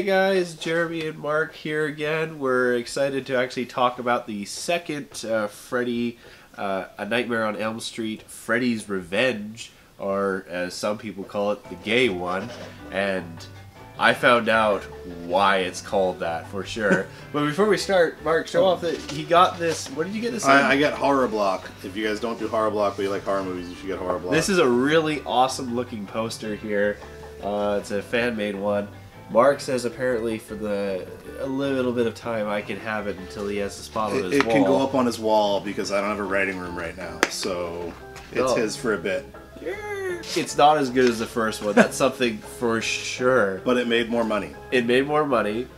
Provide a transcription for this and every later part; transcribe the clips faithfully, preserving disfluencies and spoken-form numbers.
Hey guys, Jeremy and Mark here again. We're excited to actually talk about the second uh, Freddy, uh, A Nightmare on Elm Street, Freddy's Revenge, or as some people call it, the gay one. And I found out why it's called that for sure. But before we start, Mark, show off that he got this. What did you get this? I, I got Horror Block. If you guys don't do Horror Block, but you like horror movies, you should get Horror Block. This is a really awesome looking poster here. Uh, it's a fan made one. Mark says apparently for the a little bit of time I can have it until he has the spot on his it wall. It can go up on his wall because I don't have a writing room right now, so it's oh. his for a bit. It's not as good as the first one, that's something for sure. But it made more money. It made more money,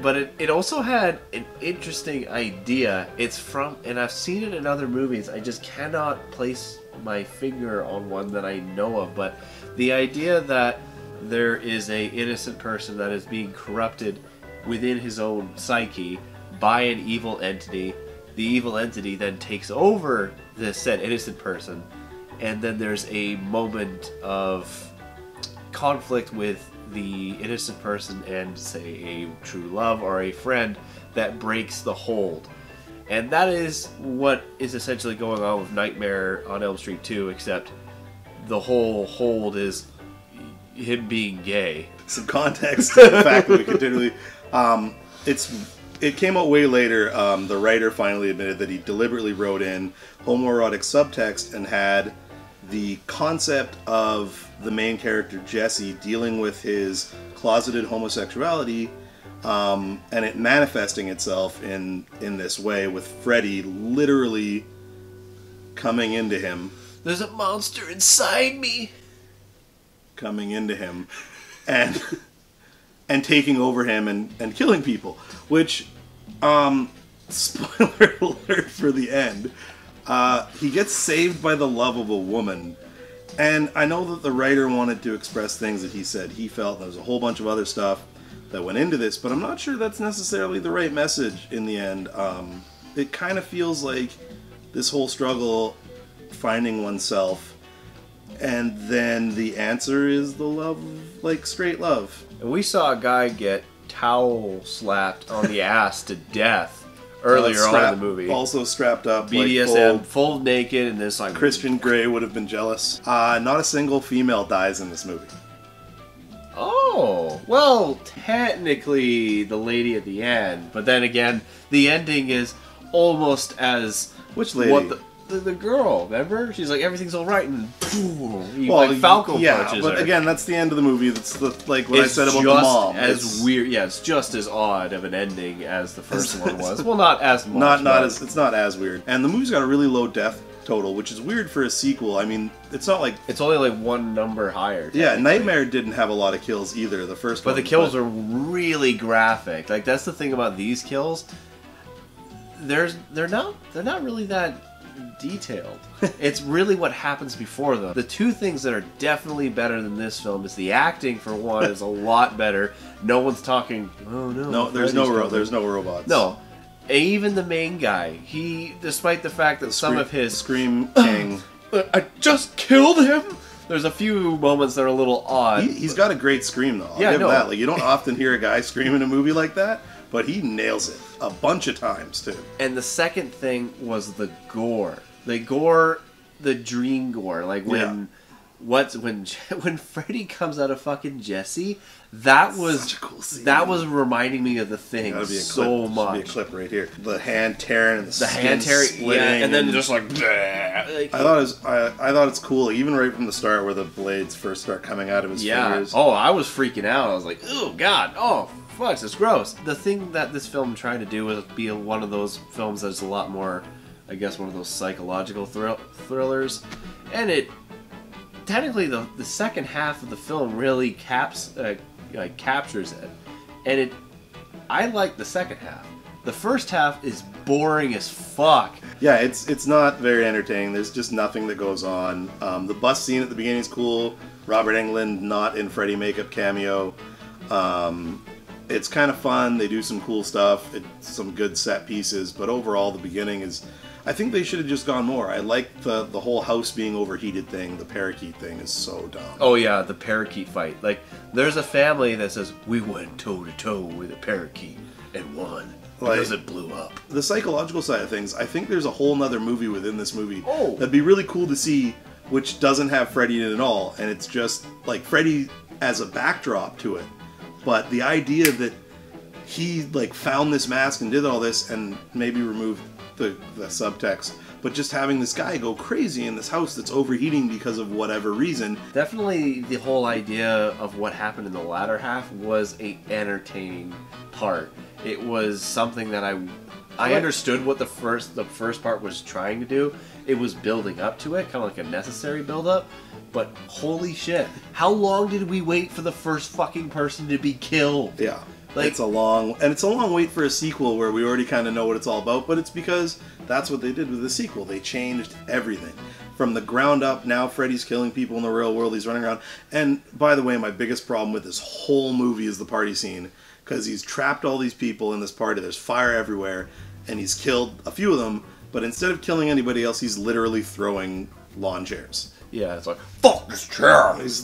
but it, it also had an interesting idea. It's from, and I've seen it in other movies, I just cannot place my finger on one that I know of, but the idea that there is a innocent person that is being corrupted within his own psyche by an evil entity. The evil entity then takes over the said innocent person, and then there's a moment of conflict with the innocent person and, say, a true love or a friend that breaks the hold. And that is what is essentially going on with Nightmare on Elm Street two, except the whole hold is him being gay. Some context to the fact that we continually, um, it's it came out way later. Um, the writer finally admitted that he deliberately wrote in homoerotic subtext and had the concept of the main character Jesse dealing with his closeted homosexuality, um, and it manifesting itself in in this way with Freddy literally coming into him. There's a monster inside me. Coming into him and and taking over him and, and killing people, which, um, spoiler alert for the end, uh, he gets saved by the love of a woman. And I know that the writer wanted to express things that he said he felt. There was a whole bunch of other stuff that went into this, but I'm not sure that's necessarily the right message in the end. Um, it kind of feels like this whole struggle finding oneself, and then the answer is the love, like straight love. And we saw a guy get towel slapped on the ass to death earlier uh, strap, on in the movie. Also strapped up, B D S M, like full, full naked, and this like Christian Grey would have been jealous. Uh, not a single female dies in this movie. Oh, well, technically the lady at the end, but then again, the ending is almost as which lady. What the, The, the girl, remember? She's like, everything's all right, and boom, you, well, like Falco yeah, punches but her. Again, that's the end of the movie. That's the, like what it's I said about the mom. As it's weird, yeah, it's just as odd of an ending as the first one was. Well, not as much. Not, not as it's not as weird. And the movie's got a really low death total, which is weird for a sequel. I mean, it's not like it's only like one number higher. Yeah, Nightmare didn't have a lot of kills either. The first, but one, the kills but... are really graphic. Like that's the thing about these kills. There's they're not they're not really that detailed. It's really what happens before them. The two things that are definitely better than this film is the acting. For one, is a lot better. No one's talking. Oh no! No, there's no ro there's no robots. No, even the main guy. He, despite the fact that the some of his scream king, I just killed him. There's a few moments that are a little odd. He, he's got a great scream though. I'll yeah, give no. that. Like, you don't often hear a guy scream in a movie like that. But he nails it a bunch of times, too. And the second thing was the gore. The gore, the dream gore. Like, when yeah. what's when when Freddy comes out of fucking Jesse, that was cool that was reminding me of The Thing yeah, so much. Be a clip right here. The hand tearing and the, the hand tearing, yeah, and then and just like, like I thought it was, I, I thought it's cool even right from the start where the blades first start coming out of his yeah. fingers. Oh, I was freaking out. I was like, oh god, oh. Fuck, it's gross. The thing that this film tried to do was be one of those films that's a lot more, I guess, one of those psychological thrill thrillers, and it technically the the second half of the film really caps uh, like captures it, and it I like the second half. The first half is boring as fuck. Yeah, it's it's not very entertaining. There's just nothing that goes on. Um, the bus scene at the beginning is cool. Robert Englund not in Freddy makeup cameo. Um, It's kind of fun. They do some cool stuff. It's some good set pieces, but overall, the beginning is. I think they should have just gone more. I like the the whole house being overheated thing. The parakeet thing is so dumb. Oh yeah, the parakeet fight. Like, there's a family that says, we went toe-to-toe with a parakeet and won. Because like, it blew up. The psychological side of things, I think there's a whole nother movie within this movie oh. that'd be really cool to see, which doesn't have Freddy in it at all, and it's just, like, Freddy as a backdrop to it. But the idea that he, like, found this mask and did all this, and maybe removed the, the subtext, but just having this guy go crazy in this house that's overheating because of whatever reason. Definitely the whole idea of what happened in the latter half was an entertaining part. It was something that I, I understood what the first the first part was trying to do. It was building up to it, kind of like a necessary build up. But holy shit, how long did we wait for the first fucking person to be killed? Yeah, like, it's a long and it's a long wait for a sequel where we already kind of know what it's all about. But it's because that's what they did with the sequel. They changed everything from the ground up. Now Freddy's killing people in the real world. He's running around. And by the way, my biggest problem with this whole movie is the party scene. Because he's trapped all these people in this party, there's fire everywhere, and he's killed a few of them, but instead of killing anybody else, he's literally throwing lawn chairs. Yeah, it's like, fuck this chair! He's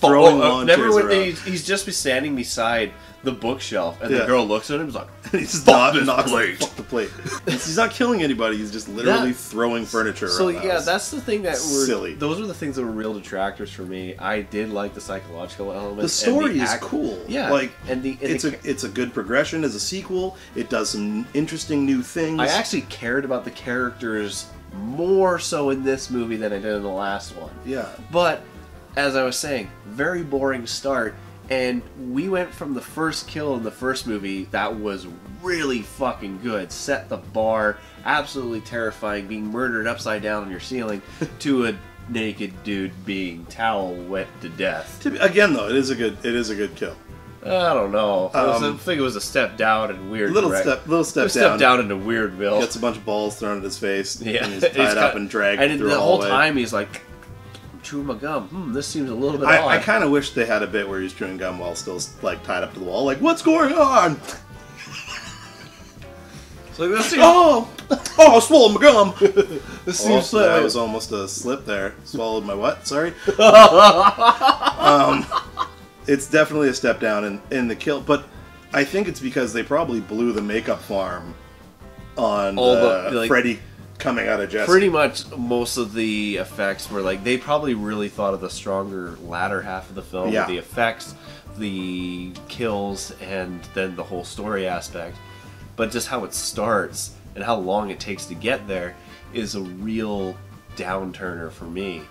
throwing oh, lawn never chairs when he's, he's just standing beside the bookshelf, and yeah. the girl looks at him and is like, he's fuck not, this plate! Fuck the plate. He's not killing anybody, he's just literally that, throwing furniture so around. So yeah, house. That's the thing that were... Silly. Those are the things that were real detractors for me. I did like the psychological element. The story and the is act, cool. Yeah. Like, and the, and it's, the, a, it's a good progression as a sequel. It does some interesting new things. I actually cared about the characters more so in this movie than I did in the last one. Yeah. But, as I was saying, very boring start, and we went from the first kill in the first movie that was really fucking good, set the bar, absolutely terrifying, being murdered upside down on your ceiling, to a naked dude being towel wet to death. To be, again though, it is a good it is a good kill. I don't know. Um, I, was, I think it was a step down and weird. Little correct. step, little step down. Step down into Weirdville. Gets a bunch of balls thrown at his face. Yeah, and he's tied he's up got, and dragged. And through the whole the time he's like, I'm chewing my gum. Hmm, this seems a little bit I, odd. I kind of wish they had a bit where he's chewing gum while still like tied up to the wall. Like, what's going on? So this seems, oh, oh, I swallowed my gum. This seems oh, that was almost a slip there. Swallowed my what? Sorry. um. It's definitely a step down in, in the kill, but I think it's because they probably blew the makeup farm on All the, the, like, Freddy coming out of Jessica. Pretty much most of the effects were like, they probably really thought of the stronger latter half of the film, yeah. the effects, the kills, and then the whole story aspect. But just how it starts and how long it takes to get there is a real downturner for me.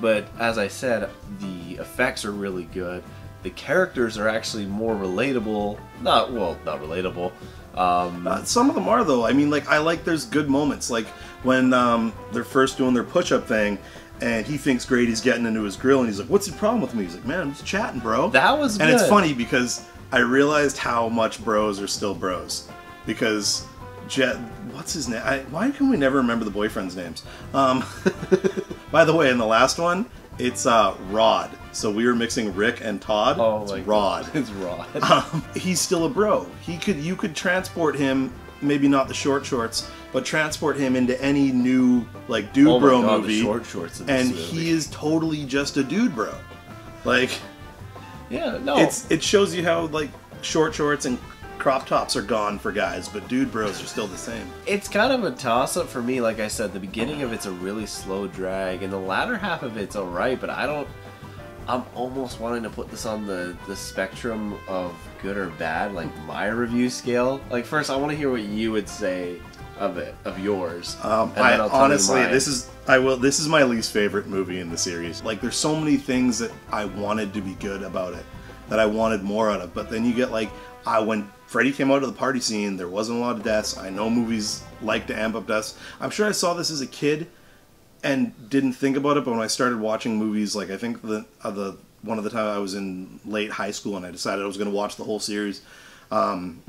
But as I said, the effects are really good. The characters are actually more relatable. Not, well, not relatable. Um, uh, some of them are, though. I mean, like, I like there's good moments. Like, when um, they're first doing their push-up thing, and he thinks Grady's getting into his grill, and he's like, what's the problem with me? He's like, man, I'm just chatting, bro. That was and good. And it's funny, because I realized how much bros are still bros. Because... Jet, what's his name? I, why can we never remember the boyfriend's names? Um, by the way, in the last one, it's uh, Rod. So we were mixing Rick and Todd. Oh, it's Rod. God. It's Rod. Um, he's still a bro. He could, you could transport him. Maybe not the short shorts, but transport him into any new like dude oh bro God, movie. The short shorts in this and movie. He is totally just a dude bro. Like, yeah, no. It's it shows you how like short shorts and crop tops are gone for guys, but dude bros are still the same. It's kind of a toss-up for me. Like I said, the beginning of it's a really slow drag, and the latter half of it's alright, but I don't... I'm almost wanting to put this on the, the spectrum of good or bad, like my review scale. Like, first, I want to hear what you would say of it, of yours. Um, I, honestly, this is I will. This is my least favorite movie in the series. Like, there's so many things that I wanted to be good about it, that I wanted more out of, but then you get, like, I went... Freddy came out of the party scene, there wasn't a lot of deaths. I know movies like to amp up deaths. I'm sure I saw this as a kid and didn't think about it, but when I started watching movies, like I think the, uh, the one of the time I was in late high school and I decided I was going to watch the whole series, um,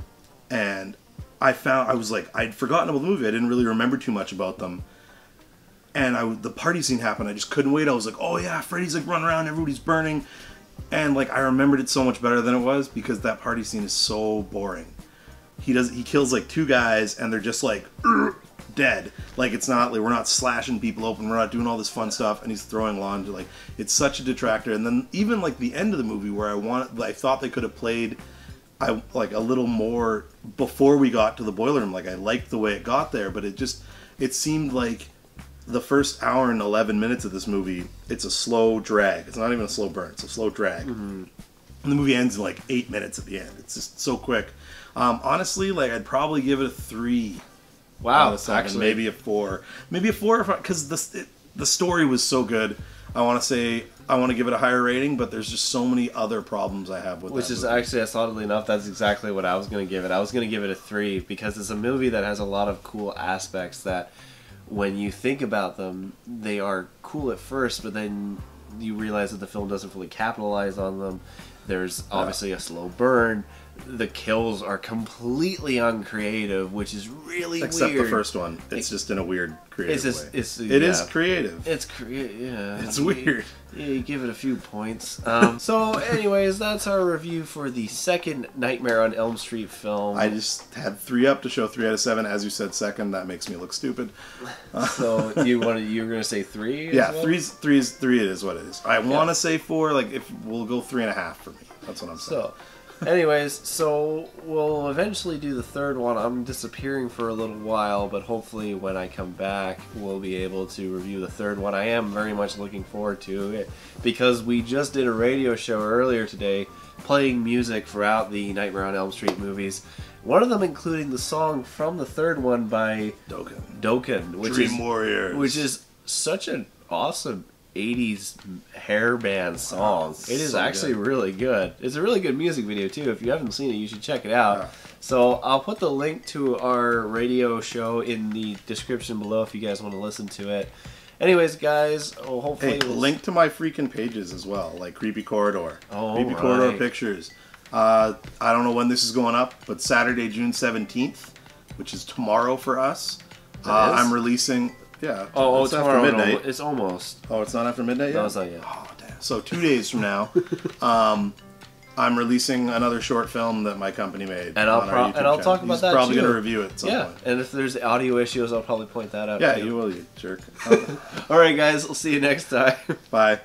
and I found, I was like, I'd forgotten about the movie, I didn't really remember too much about them. And I, the party scene happened, I just couldn't wait. I was like, oh yeah, Freddy's like running around, everybody's burning. And like I remembered it so much better than it was because that party scene is so boring. He does he kills like two guys and they're just like dead. Like, it's not, like, we're not slashing people open, we're not doing all this fun stuff, and he's throwing lawn to, like, it's such a detractor. And then even, like, the end of the movie where I want, I thought they could have played, I like, a little more before we got to the boiler room. Like, I liked the way it got there, but it just, it seemed like the first hour and eleven minutes of this movie, it's a slow drag. It's not even a slow burn, it's a slow drag. Mm-hmm. And the movie ends in, like, eight minutes at the end. It's just so quick. Um, honestly, like, I'd probably give it a three. Wow, seven, actually, maybe a four, maybe a four, because the the story was so good. I want to say I want to give it a higher rating, but there's just so many other problems I have with it. Which that is movie. Actually, oddly enough, that's exactly what I was going to give it. I was going to give it a three because it's a movie that has a lot of cool aspects that, when you think about them, they are cool at first, but then you realize that the film doesn't fully capitalize on them. There's obviously a slow burn. The kills are completely uncreative, which is really Except weird. Except the first one. It's it, just in a weird creative it's just, way. It's, yeah. It is creative. It's creative, yeah. It's weird. You, you give it a few points. Um, so anyways, that's our review for the second Nightmare on Elm Street film. I just had three up to show three out of seven. As you said second, that makes me look stupid. So you wanted, you were going to say three? Yeah, well? three's, three's, three it is what it is. I yeah. want to say four. Like, if we'll go three and a half for me. That's what I'm saying. So, anyways, so we'll eventually do the third one. I'm disappearing for a little while, but hopefully when I come back, we'll be able to review the third one. I am very much looking forward to it because we just did a radio show earlier today playing music throughout the Nightmare on Elm Street movies. One of them including the song from the third one by Dokken, Dokken which Dream is, Warriors. Which is such an awesome eighties hair band song. It is so actually good. Really good. It's a really good music video too. If you haven't seen it, you should check it out. Yeah. So I'll put the link to our radio show in the description below if you guys want to listen to it. Anyways, guys, oh, hopefully hey, we'll link to my freaking pages as well, like Creepy Corridor, oh, Creepy right. Corridor Pictures. Uh, I don't know when this is going up, but Saturday, June seventeenth, which is tomorrow for us. Uh, I'm releasing. Yeah. Oh, it's oh, after midnight. It's almost. Oh, it's not after midnight yet? No, it's not yet. Oh, damn. So two days from now, um, I'm releasing another short film that my company made. And I'll, pro and I'll talk He's about that, probably going to review it at some yeah. point. And if there's audio issues, I'll probably point that out. Yeah, too. You will, you jerk. All right, guys. We'll see you next time. Bye.